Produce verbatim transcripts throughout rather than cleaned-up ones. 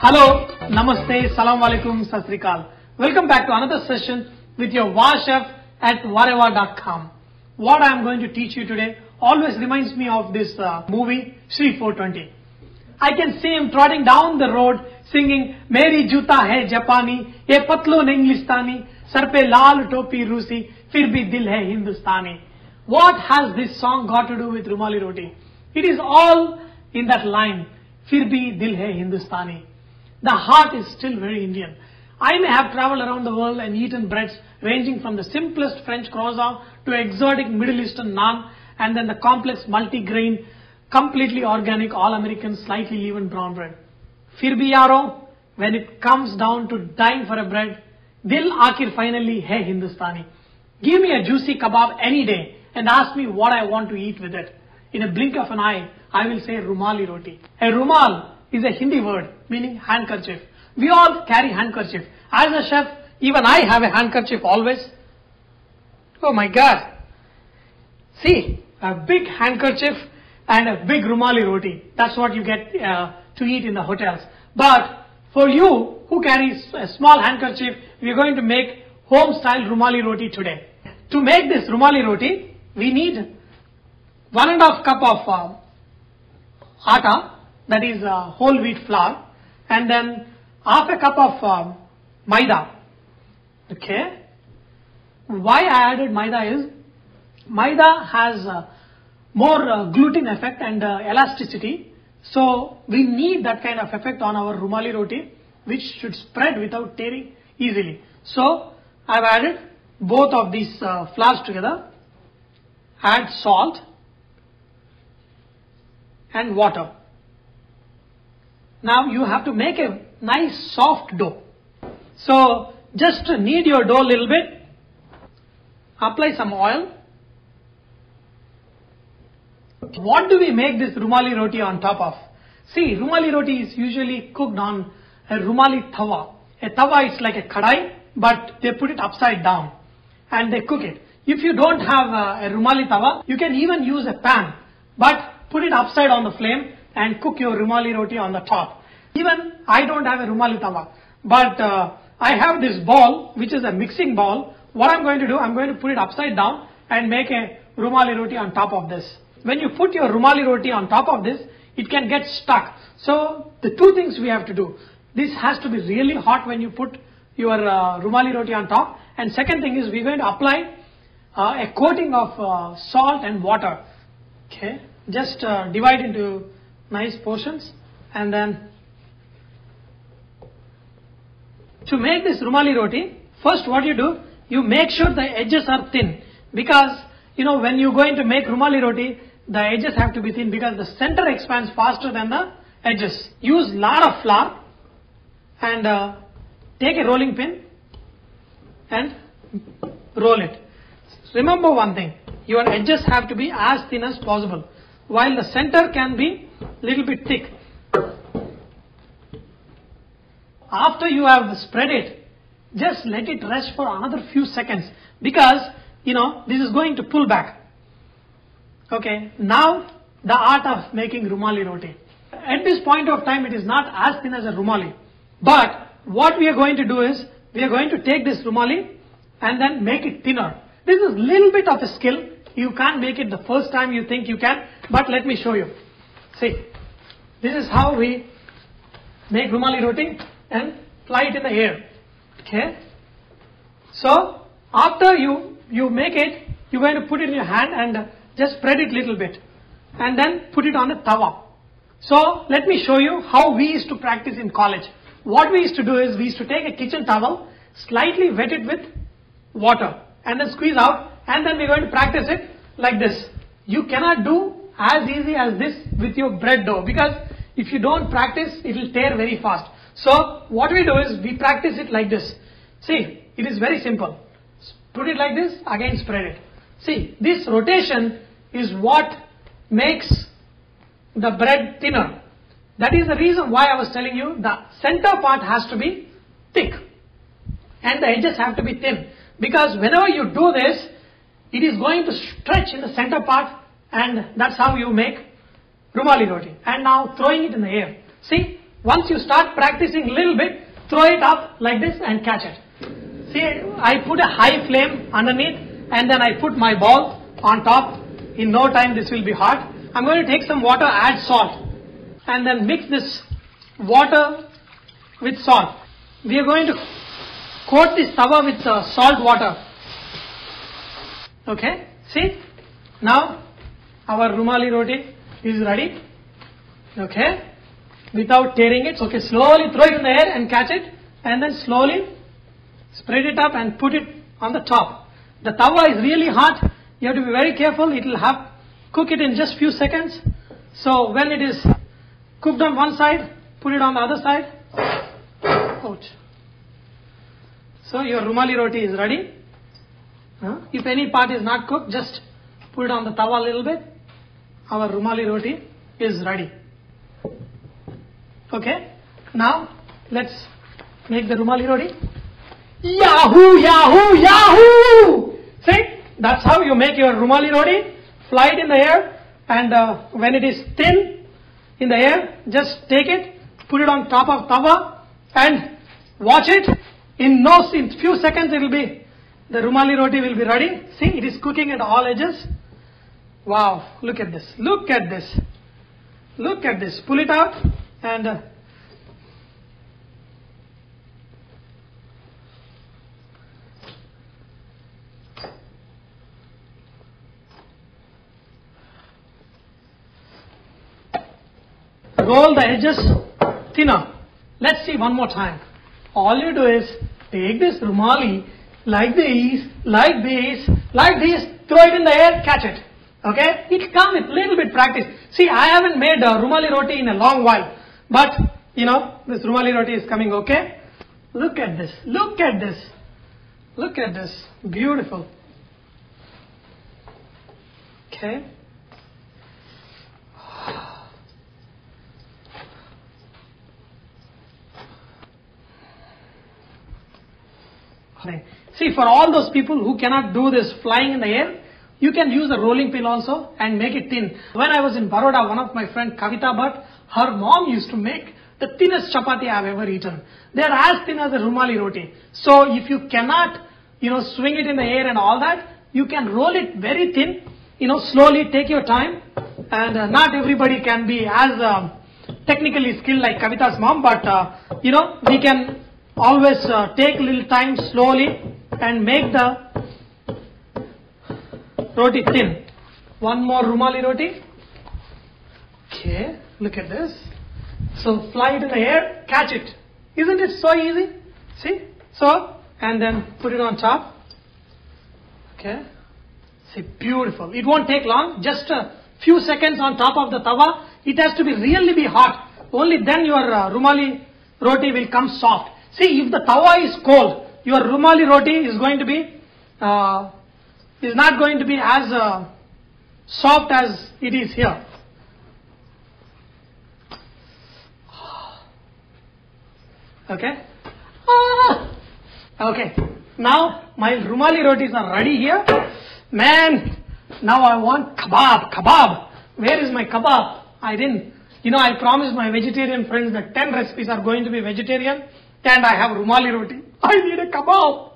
Hello, Namaste, Salam Alaikum, Sat Sri Akal. Welcome back to another session with your VahChef at vahrehvah dot com. What I am going to teach you today always reminds me of this uh, movie, Sri four twenty. I can see him trotting down the road singing, Meri Juta Hai Japani, Ye Patlon Englistani, Sarpe Lal Topi Rusi, Firbi Dil Hai Hindustani. What has this song got to do with Rumali Roti? It is all in that line, Firbi Dil Hai Hindustani. The heart is still very Indian. I may have traveled around the world and eaten breads ranging from the simplest French croissant to exotic Middle Eastern naan and then the complex multi-grain, completely organic, all-American, slightly leavened brown bread. Fir bhi yaro, when it comes down to dying for a bread, dil akhir finally hai Hindustani. Give me a juicy kebab any day and ask me what I want to eat with it. In a blink of an eye, I will say rumali roti. A rumal is a Hindi word meaning handkerchief. We all carry handkerchief. As a chef, even I have a handkerchief always. Oh my God. See, a big handkerchief and a big rumali roti. That's what you get uh, to eat in the hotels. But for you who carries a small handkerchief, we're going to make home-style rumali roti today. To make this rumali roti, we need one and a half cup of uh, atta, that is uh, whole wheat flour, and then half a cup of uh, maida. Okay. Why I added maida is, maida has uh, more uh, gluten effect and uh, elasticity. So we need that kind of effect on our rumali roti, which should spread without tearing easily. So I've added both of these uh, flours together. Add salt and water. Now you have to make a nice soft dough. So just knead your dough a little bit. Apply some oil. What do we make this rumali roti on top of? See, rumali roti is usually cooked on a rumali tawa. A tawa is like a kadai, but they put it upside down and they cook it. If you don't have a, a rumali tawa, you can even use a pan, but put it upside on the flame and cook your rumali roti on the top. Even I don't have a rumali tawa, but uh, I have this ball, which is a mixing ball. What I'm going to do, I'm going to put it upside down and make a rumali roti on top of this. When you put your rumali roti on top of this, it can get stuck. So the two things we have to do. This has to be really hot when you put your uh, rumali roti on top. And second thing is, we're going to apply uh, a coating of uh, salt and water. Okay, just uh, divide into nice portions. And then to make this rumali roti, first what you do, you make sure the edges are thin, because you know when you're going to make rumali roti, the edges have to be thin because the center expands faster than the edges. Use a lot of flour and uh, take a rolling pin and roll it. Remember one thing, your edges have to be as thin as possible while the center can be a little bit thick. After you have spread it, just let it rest for another few seconds because you know this is going to pull back. Okay, now the art of making rumali roti. At this point of time, it is not as thin as a rumali, but what we are going to do is we are going to take this rumali and then make it thinner. This is a little bit of a skill. You can't make it the first time you think you can, but let me show you. See, this is how we make rumali roti and fly it in the air. Okay, so after you you make it, you're going to put it in your hand and just spread it a little bit and then put it on a tawa. So let me show you how we used to practice in college. What we used to do is we used to take a kitchen towel, slightly wet it with water and then squeeze out, and then we're going to practice it like this. You cannot do as easy as this with your bread dough because if you don't practice, it will tear very fast. So what we do is we practice it like this. See, it is very simple. Put it like this, again spread it. See, this rotation is what makes the bread thinner. That is the reason why I was telling you the center part has to be thick and the edges have to be thin, because whenever you do this, it is going to stretch in the center part and that's how you make rumali roti. And now throwing it in the air. See, once you start practicing a little bit, throw it up like this and catch it. See, I put a high flame underneath and then I put my ball on top. In no time this will be hot. I'm going to take some water, add salt, and then mix this water with salt. We are going to coat this tawa with uh, salt water. Okay, see, now our rumali roti is ready. Okay, without tearing it. Okay, slowly throw it in the air and catch it, and then slowly spread it up and put it on the top. The tawa is really hot. You have to be very careful. It will have cook it in just few seconds. So when it is cooked on one side, put it on the other side. Ouch. So your rumali roti is ready. Huh? If any part is not cooked, just put it on the tawa a little bit. Our rumali roti is ready. Okay, now let's make the rumali roti. Yahoo, Yahoo, Yahoo! See, that's how you make your rumali roti. Fly it in the air, and uh, when it is thin in the air, just take it, put it on top of tawa, and watch it. In no, in few seconds it will be, the rumali roti will be ready. See, it is cooking at all edges. Wow, look at this, look at this, look at this. Pull it out. And uh, roll the edges thinner. Let's see one more time. All you do is take this rumali like this, like this, like this, throw it in the air, catch it. Okay? It'll come with little bit practice. See, I haven't made a rumali roti in a long while. But, you know, this rumali roti is coming okay. Look at this, look at this, look at this, beautiful. Okay. See, for all those people who cannot do this flying in the air, you can use a rolling pin also and make it thin. When I was in Baroda, one of my friend Kavita Bhatt, her mom used to make the thinnest chapati I have ever eaten. They are as thin as a rumali roti. So if you cannot, you know, swing it in the air and all that, you can roll it very thin, you know, slowly, take your time. And uh, not everybody can be as uh, technically skilled like Kavita's mom, but, uh, you know, we can always uh, take little time slowly and make the roti thin. One more rumali roti. Okay. Look at this. So fly it in the air, catch it. Isn't it so easy? See? So, and then put it on top. Okay. See, beautiful. It won't take long. Just a few seconds on top of the tawa. It has to be really be hot. Only then your uh, rumali roti will come soft. See, if the tawa is cold, your rumali roti is going to be, uh, is not going to be as uh, soft as it is here. Okay. Ah! Okay. Now my rumali rotis are ready here. Man, now I want kebab, kebab. Where is my kebab? I didn't. You know, I promised my vegetarian friends that ten recipes are going to be vegetarian, and I have rumali roti. I need a kebab.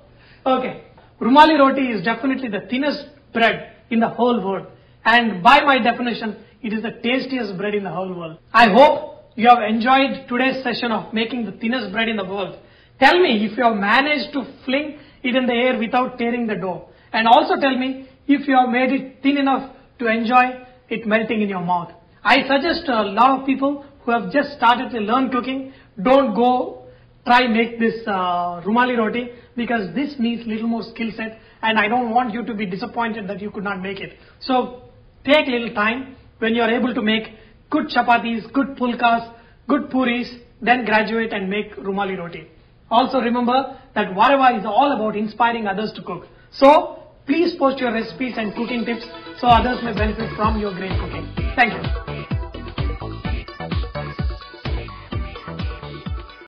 Okay. Rumali roti is definitely the thinnest bread in the whole world, and by my definition, it is the tastiest bread in the whole world. I hope you have enjoyed today's session of making the thinnest bread in the world. Tell me if you have managed to fling it in the air without tearing the dough. And also tell me if you have made it thin enough to enjoy it melting in your mouth. I suggest a lot of people who have just started to learn cooking, don't go try make this uh, rumali roti, because this needs little more skill set, and I don't want you to be disappointed that you could not make it. So take little time. When you are able to make good chapatis, good pulkas, good puris, then graduate and make rumali roti. Also remember that VahRehvah is all about inspiring others to cook. So please post your recipes and cooking tips so others may benefit from your great cooking. Thank you.